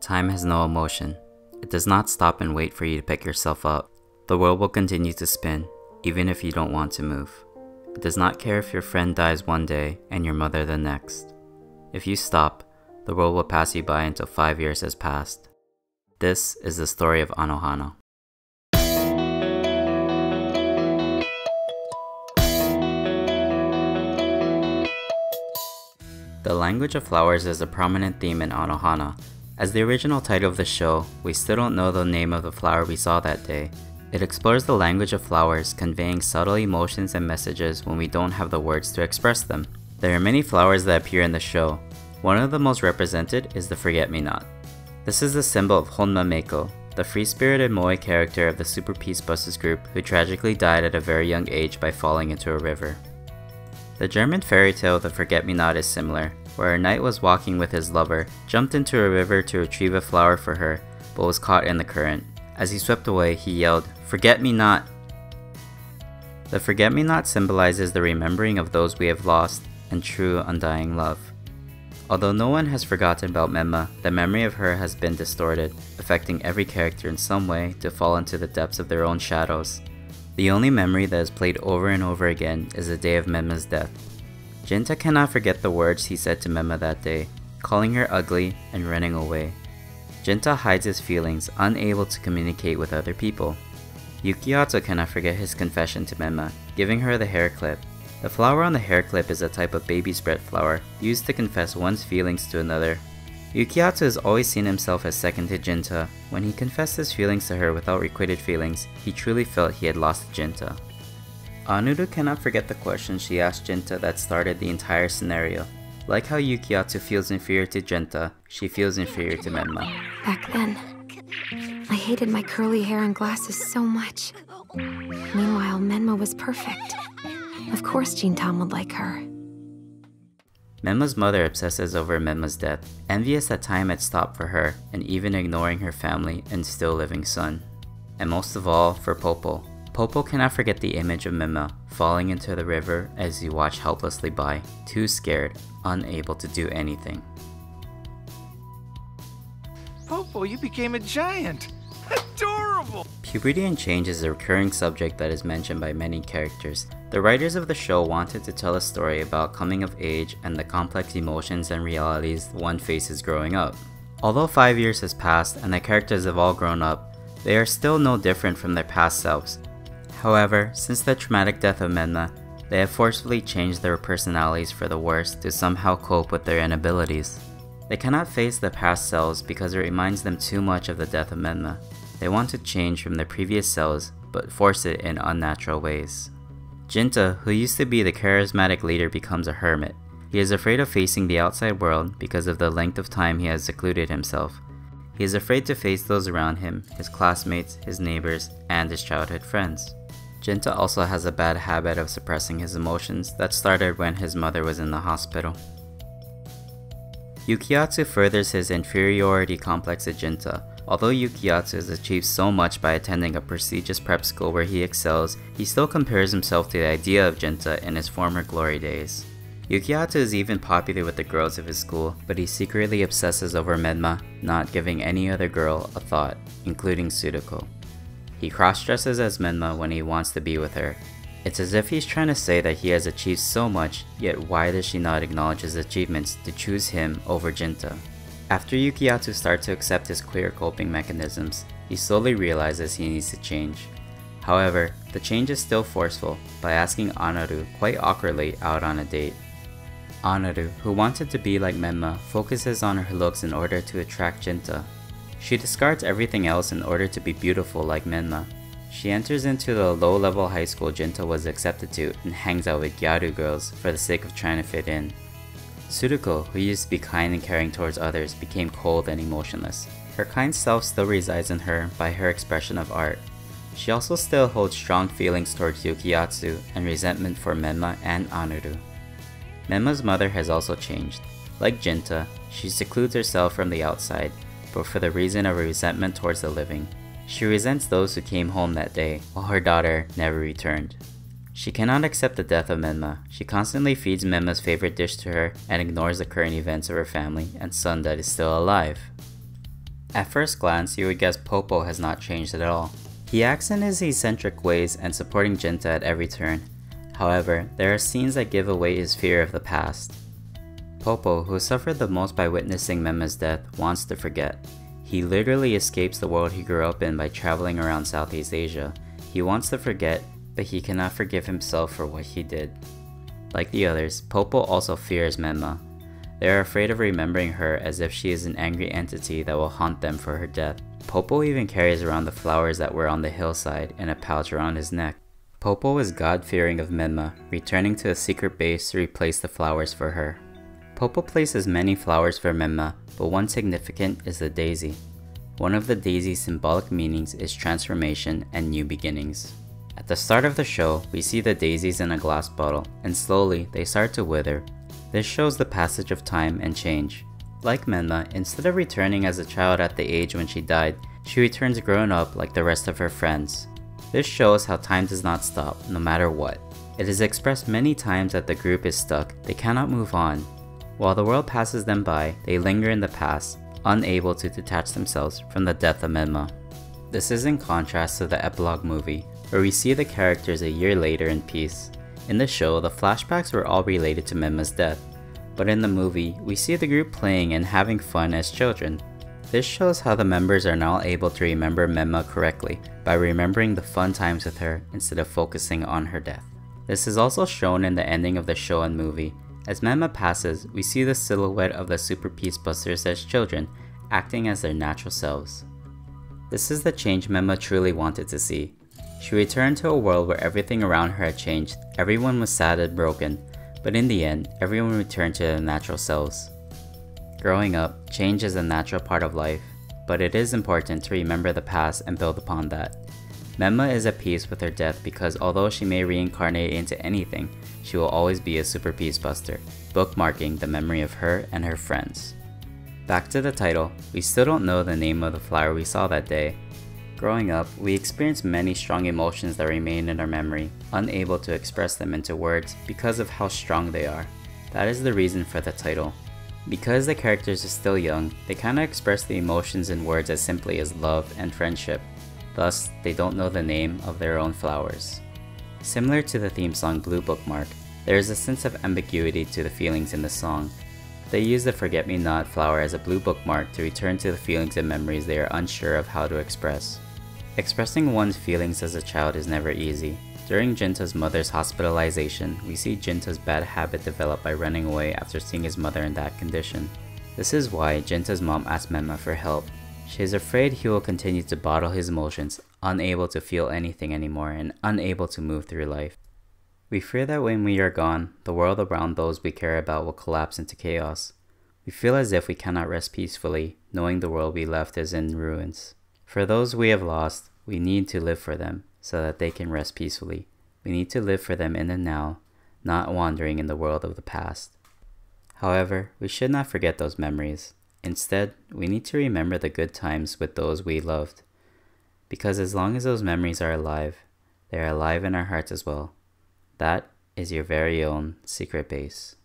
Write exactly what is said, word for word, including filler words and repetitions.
Time has no emotion. It does not stop and wait for you to pick yourself up. The world will continue to spin, even if you don't want to move. It does not care if your friend dies one day and your mother the next. If you stop, the world will pass you by until five years has passed. This is the story of Anohana. The language of flowers is a prominent theme in Anohana. As the original title of the show, we still don't know the name of the flower we saw that day. It explores the language of flowers, conveying subtle emotions and messages when we don't have the words to express them. There are many flowers that appear in the show. One of the most represented is the forget-me-not. This is the symbol of Honma Meiko, the free-spirited moe character of the Super Peace Busters group who tragically died at a very young age by falling into a river. The German fairy tale The Forget-Me-Not is similar, where a knight was walking with his lover, jumped into a river to retrieve a flower for her, but was caught in the current. As he swept away, he yelled, "Forget-me-not!" The forget-me-not symbolizes the remembering of those we have lost and true undying love. Although no one has forgotten about Menma, the memory of her has been distorted, affecting every character in some way to fall into the depths of their own shadows. The only memory that is played over and over again is the day of Menma's death. Jinta cannot forget the words he said to Menma that day, calling her ugly and running away. Jinta hides his feelings, unable to communicate with other people. Yukiato cannot forget his confession to Menma, giving her the hair clip. The flower on the hair clip is a type of baby's bread flower, used to confess one's feelings to another. Yukiato has always seen himself as second to Jinta. When he confessed his feelings to her without requited feelings, he truly felt he had lost Jinta. Anuru cannot forget the question she asked Jinta that started the entire scenario. Like how Yukiato feels inferior to Jinta, she feels inferior to Menma. Back then, I hated my curly hair and glasses so much. Meanwhile, Menma was perfect. Of course Jintan would like her. Menma's mother obsesses over Menma's death, envious that time had stopped for her, and even ignoring her family and still living son. And most of all, for Popo. Popo cannot forget the image of Menma, falling into the river as he watched helplessly by, too scared, unable to do anything. Popo, you became a giant! Adorable! Puberty and change is a recurring subject that is mentioned by many characters. The writers of the show wanted to tell a story about coming of age and the complex emotions and realities one faces growing up. Although five years has passed and the characters have all grown up, they are still no different from their past selves. However, since the traumatic death of Menma, they have forcefully changed their personalities for the worse to somehow cope with their inabilities. They cannot face their past selves because it reminds them too much of the death of Menma. They want to change from their previous selves, but force it in unnatural ways. Jinta, who used to be the charismatic leader, becomes a hermit. He is afraid of facing the outside world because of the length of time he has secluded himself. He is afraid to face those around him, his classmates, his neighbors, and his childhood friends. Jinta also has a bad habit of suppressing his emotions that started when his mother was in the hospital. Yukiato furthers his inferiority complex to Jinta. Although Yukiato has achieved so much by attending a prestigious prep school where he excels, he still compares himself to the idea of Jinta in his former glory days. Yukiato is even popular with the girls of his school, but he secretly obsesses over Menma, not giving any other girl a thought, including Sudako. He cross-dresses as Menma when he wants to be with her. It's as if he's trying to say that he has achieved so much, yet why does she not acknowledge his achievements to choose him over Jinta? After Yukiato starts to accept his queer coping mechanisms, he slowly realizes he needs to change. However, the change is still forceful by asking Anohana quite awkwardly out on a date. Anohana, who wanted to be like Menma, focuses on her looks in order to attract Jinta. She discards everything else in order to be beautiful like Menma. She enters into the low-level high school Jinta was accepted to and hangs out with Gyaru girls for the sake of trying to fit in. Sudako, who used to be kind and caring towards others, became cold and emotionless. Her kind self still resides in her by her expression of art. She also still holds strong feelings towards Yukiato and resentment for Menma and Anohana. Menma's mother has also changed. Like Jinta, she secludes herself from the outside, but for the reason of resentment towards the living. She resents those who came home that day, while her daughter never returned. She cannot accept the death of Menma. She constantly feeds Menma's favorite dish to her and ignores the current events of her family and son that is still alive. At first glance, you would guess Popo has not changed at all. He acts in his eccentric ways and supporting Genta at every turn. However, there are scenes that give away his fear of the past. Popo, who suffered the most by witnessing Menma's death, wants to forget. He literally escapes the world he grew up in by traveling around Southeast Asia. He wants to forget, but he cannot forgive himself for what he did. Like the others, Popo also fears Menma. They are afraid of remembering her as if she is an angry entity that will haunt them for her death. Popo even carries around the flowers that were on the hillside in a pouch around his neck. Popo is God-fearing of Menma, returning to a secret base to replace the flowers for her. Popo places many flowers for Menma, but one significant is the daisy. One of the daisy's symbolic meanings is transformation and new beginnings. At the start of the show, we see the daisies in a glass bottle, and slowly they start to wither. This shows the passage of time and change. Like Menma, instead of returning as a child at the age when she died, she returns grown up like the rest of her friends. This shows how time does not stop, no matter what. It is expressed many times that the group is stuck, they cannot move on. While the world passes them by, they linger in the past, unable to detach themselves from the death of Menma. This is in contrast to the epilogue movie, where we see the characters a year later in peace. In the show, the flashbacks were all related to Menma's death, but in the movie, we see the group playing and having fun as children. This shows how the members are now able to remember Menma correctly by remembering the fun times with her instead of focusing on her death. This is also shown in the ending of the show and movie. As Menma passes, we see the silhouette of the Super Peace Busters as children, acting as their natural selves. This is the change Menma truly wanted to see. She returned to a world where everything around her had changed, everyone was sad and broken, but in the end, everyone returned to their natural selves. Growing up, change is a natural part of life, but it is important to remember the past and build upon that. Menma is at peace with her death because although she may reincarnate into anything, she will always be a Super Peace Buster, bookmarking the memory of her and her friends. Back to the title, we still don't know the name of the flower we saw that day. Growing up, we experience many strong emotions that remain in our memory, unable to express them into words because of how strong they are. That is the reason for the title. Because the characters are still young, they cannot express the emotions in words as simply as love and friendship. Thus, they don't know the name of their own flowers. Similar to the theme song Blue Bookmark, there is a sense of ambiguity to the feelings in the song. They use the forget-me-not flower as a blue bookmark to return to the feelings and memories they are unsure of how to express. Expressing one's feelings as a child is never easy. During Genta's mother's hospitalization, we see Genta's bad habit develop by running away after seeing his mother in that condition. This is why Genta's mom asks Menma for help. She is afraid he will continue to bottle his emotions, unable to feel anything anymore and unable to move through life. We fear that when we are gone, the world around those we care about will collapse into chaos. We feel as if we cannot rest peacefully, knowing the world we left is in ruins. For those we have lost, we need to live for them, so that they can rest peacefully. We need to live for them in the now, not wandering in the world of the past. However, we should not forget those memories. Instead, we need to remember the good times with those we loved. Because as long as those memories are alive, they are alive in our hearts as well. That is your very own secret base.